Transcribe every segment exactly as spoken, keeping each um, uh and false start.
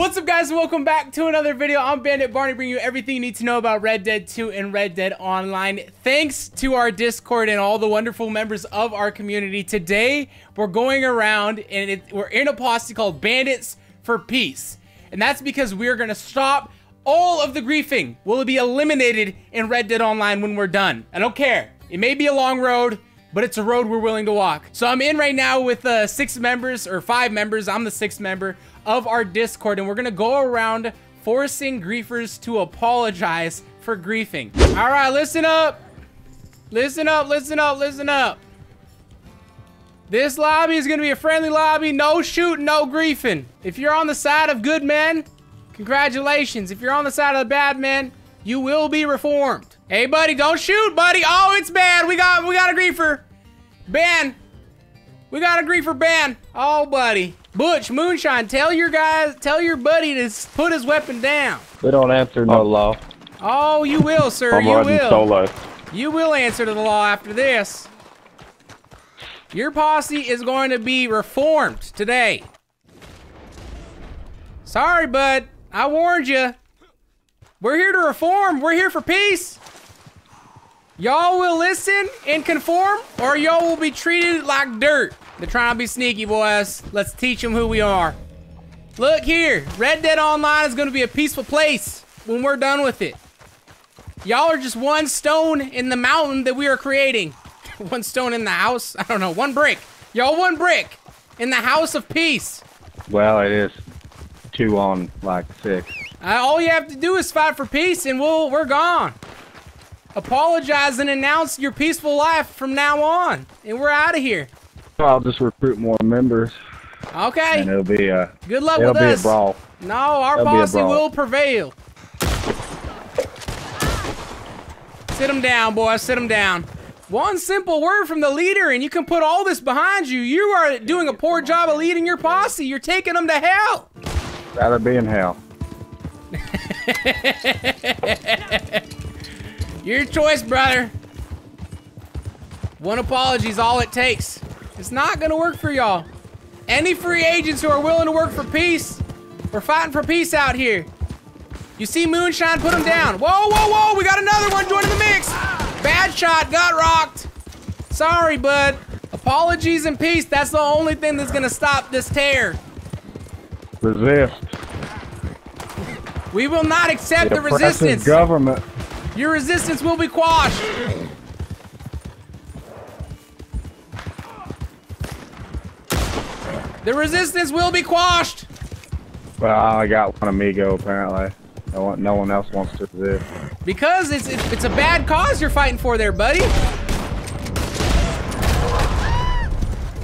What's up, guys? Welcome back to another video. I'm Bandit Barney, bringing you everything you need to know about Red Dead two and Red Dead Online. Thanks to our Discord and all the wonderful members of our community. Today, we're going around and it, we're in a posse called Bandits for Peace. And that's because we're going to stop all of the griefing. We'll be eliminated in Red Dead Online when we're done. I don't care. It may be a long road, but it's a road we're willing to walk. So I'm in right now with uh, six members or five members. I'm the sixth member of our Discord, and we're gonna go around forcing griefers to apologize for griefing. All right, listen up. Listen up, listen up, listen up. This lobby is gonna be a friendly lobby. No shooting, no griefing. If you're on the side of good men, congratulations. If you're on the side of the bad men, you will be reformed. Hey, buddy, don't shoot, buddy. Oh, it's bad. We got we got a griefer. Ben. We got a griefer, Ben. Oh, buddy. Butch, Moonshine, tell your guys, tell your buddy to put his weapon down. We don't answer no oh. law. Oh, you will, sir. I'm you will. Solo. You will answer to the law after this. Your posse is going to be reformed today. Sorry, bud. I warned you. We're here to reform. We're here for peace. Y'all will listen and conform, or y'all will be treated like dirt. They're trying to be sneaky, boys. Let's teach them who we are. Look here. Red Dead Online is going to be a peaceful place when we're done with it. Y'all are just one stone in the mountain that we are creating. One stone in the house? I don't know. One brick. Y'all one brick in the house of peace. Well, it is two on like six. Uh, all you have to do is fight for peace, and we'll, we're gone. Apologize and announce your peaceful life from now on, and we're out of here. I'll just recruit more members. Okay. And it'll be a good luck with us. It'll be a brawl. No, our posse will prevail. Sit him down, boys. Sit him down. One simple word from the leader, and you can put all this behind you. You are doing a poor job of leading your posse. You're taking them to hell. That'll be in hell. Your choice, brother. One apology is all it takes. It's not gonna work for y'all. Any free agents who are willing to work for peace, we're fighting for peace out here. You see Moonshine, put him down. Whoa, whoa, whoa, we got another one joining the mix. Bad shot, got rocked. Sorry, bud. Apologies and peace, that's the only thing that's gonna stop this tear. Resist. We will not accept the, the resistance. Government. Your resistance will be quashed. The resistance will be quashed. Well, I got one amigo apparently. No one, no one else wants to resist. Because it's it's, it's a bad cause you're fighting for, there, buddy.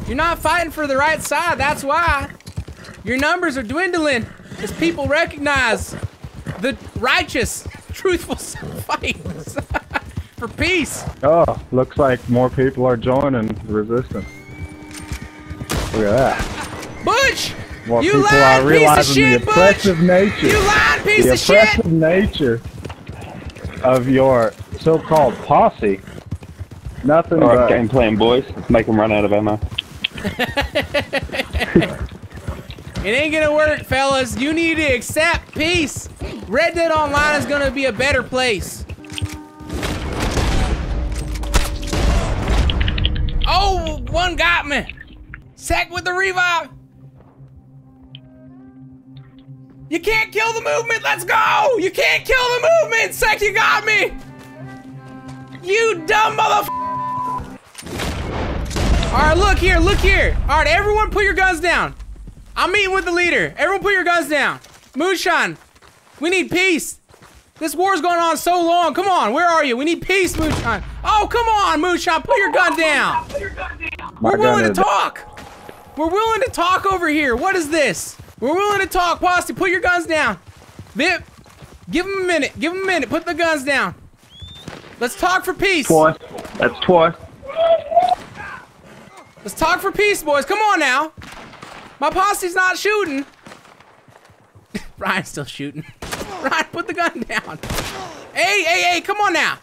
You're not fighting for the right side. That's why your numbers are dwindling, as people recognize the righteous, truthful fights for peace. Oh, looks like more people are joining the resistance. Look at that. Butch! More you people lied, are realizing piece of shit, the oppressive Butch. nature. You lied, piece the of shit! The oppressive nature of your so-called posse. Nothing All right, but... game plan, boys. Let's make them run out of ammo. It ain't gonna work, fellas. You need to accept peace. Red Dead Online is gonna be a better place. Oh, one got me. Sack with the revive. You can't kill the movement. Let's go. You can't kill the movement. Sack, you got me. You dumb motherfucker. All right, look here. Look here. All right, everyone put your guns down. I'm meeting with the leader. Everyone put your guns down. Moonshine, we need peace. This war's going on so long. Come on, where are you? We need peace, Moonshine. Oh, come on, Moonshine, put your gun down. We're willing to talk. We're willing to talk over here. What is this? We're willing to talk. Posse, put your guns down. Vip, give him a minute. Give him a minute. Put the guns down. Let's talk for peace. Twice. That's twice. Let's talk for peace, boys. Come on now. My posse's not shooting. Ryan's still shooting. Ryan, put the gun down. Hey, hey, hey, come on now.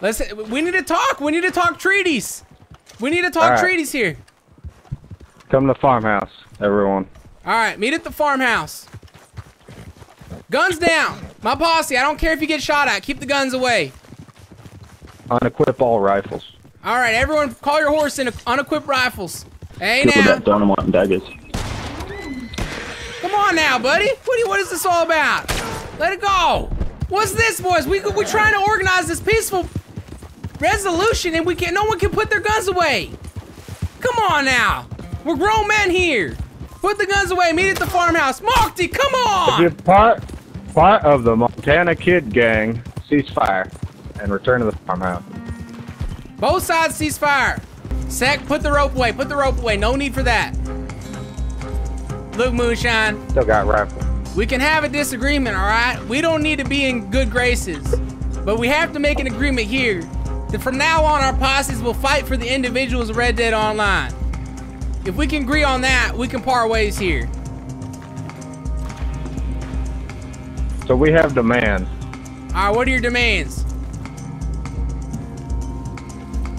Let's, we need to talk. We need to talk treaties. We need to talk right. treaties here. Come to the farmhouse, everyone. All right, meet at the farmhouse. Guns down. My posse, I don't care if you get shot at. Keep the guns away. Unequip all rifles. All right, everyone, call your horse and unequip rifles. Hey, people now. Dynamite and daggers. Come on now, buddy. What, you, what is this all about? Let it go. What's this, boys? We we trying to organize this peaceful resolution, and we can't. No one can put their guns away. Come on now. We're grown men here. Put the guns away. Meet at the farmhouse. Mokti, come on. If you're part part of the Montana Kid Gang, cease fire and return to the farmhouse. Both sides cease fire. Sec, put the rope away. Put the rope away. No need for that. Luke Moonshine. Still got rifle. We can have a disagreement, all right? We don't need to be in good graces, but we have to make an agreement here that from now on, our posses will fight for the individuals of Red Dead Online. If we can agree on that, we can part ways here. So we have demands. All right, what are your demands?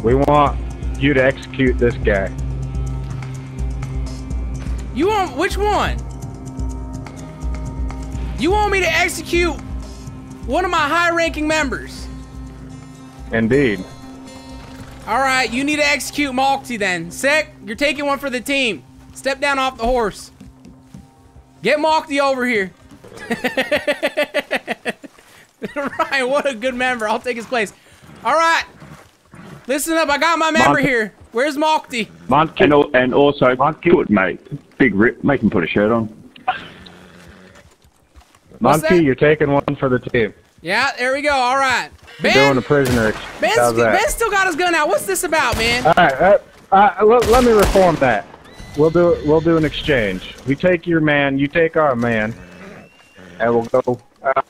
We want you to execute this guy. You want which one? You want me to execute one of my high-ranking members? Indeed. All right, you need to execute Malty then. Sec, you're taking one for the team. Step down off the horse. Get Malty over here. Ryan, what a good member. I'll take his place. All right. Listen up, I got my member Mont here. Where's Malty? Mont and, and also, Monkey put, mate, big rip, make him put a shirt on. Monkey, you're taking one for the team. Yeah, there we go. All right. Ben, you're doing a prisoner. Ben's, Ben's still got his gun out. What's this about, man? All right, uh, uh, let, let me reform that. We'll do we'll do an exchange. We take your man, you take our man, and we'll go uh,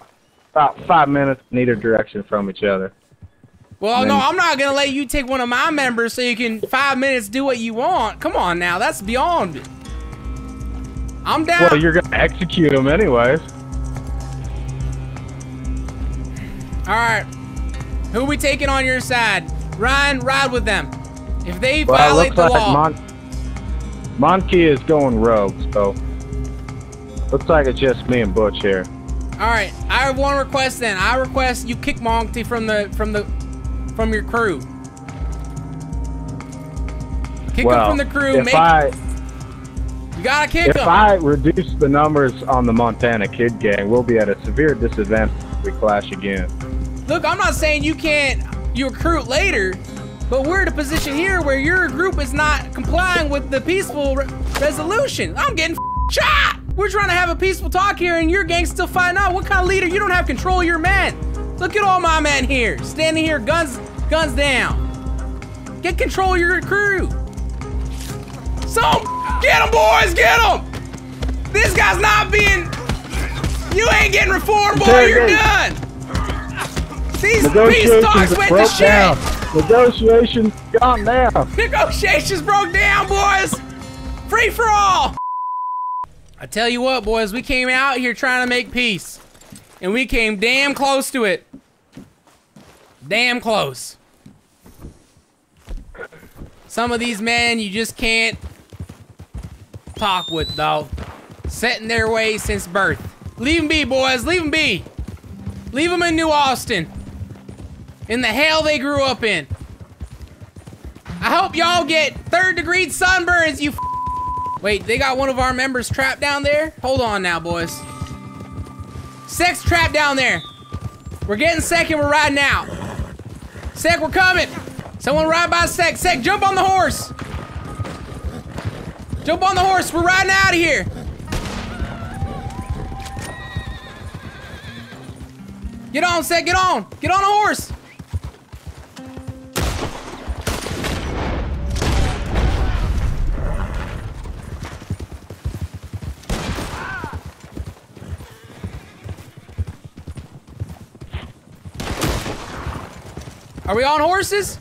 about five minutes in either direction from each other. Well, no, I'm not going to let you take one of my members so you can five minutes do what you want. Come on now. That's beyond it. I'm down. Well, you're going to execute him anyways. All right. Who are we taking on your side? Ryan, ride with them. If they well, violate the like law. Mon Monkey is going rogue, so looks like it's just me and Butch here. All right. I have one request then. I request you kick Monkey from the from the... from your crew. Kick well, him from the crew. If make I, you gotta kick if him. If I reduce the numbers on the Montana Kid Gang, we'll be at a severe disadvantage if we clash again. Look, I'm not saying you can't you recruit later, but we're in a position here where your group is not complying with the peaceful re resolution. I'm getting shot. We're trying to have a peaceful talk here, and your gang's still fighting out. What kind of leader? You don't have control of your men. Look at all my men here, standing here, guns, guns down. Get control of your crew. So, get them, boys, get them. This guy's not being. You ain't getting reformed, boy. You're done. These peace talks went to shit. Negotiations gone down. Negotiations broke down, boys. Free for all. I tell you what, boys, we came out here trying to make peace, and we came damn close to it. Damn close. Some of these men you just can't talk with, though. Set in their ways since birth. Leave them be, boys. Leave them be. Leave them in New Austin. In the hell they grew up in. I hope y'all get third-degree sunburns, you f Wait, they got one of our members trapped down there? Hold on now, boys. Sec's trapped down there. We're getting Sec and we're riding out. Sec, we're coming. Someone ride by Sec. Sec, jump on the horse. Jump on the horse. We're riding out of here. Get on, Sec. Get on. Get on the horse. Are we on horses?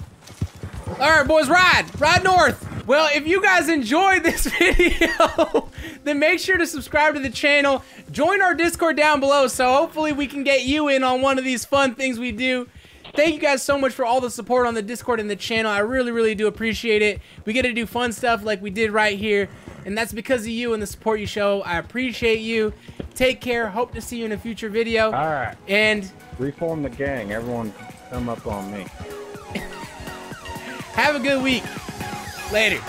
All right, boys, ride. Ride north. Well, if you guys enjoyed this video, then make sure to subscribe to the channel. Join our Discord down below, so hopefully we can get you in on one of these fun things we do. Thank you guys so much for all the support on the Discord and the channel. I really, really do appreciate it. We get to do fun stuff like we did right here. and that's because of you and the support you show. I appreciate you. Take care. Hope to see you in a future video. All right. And reform the gang. Everyone come up on me. Have a good week. Later.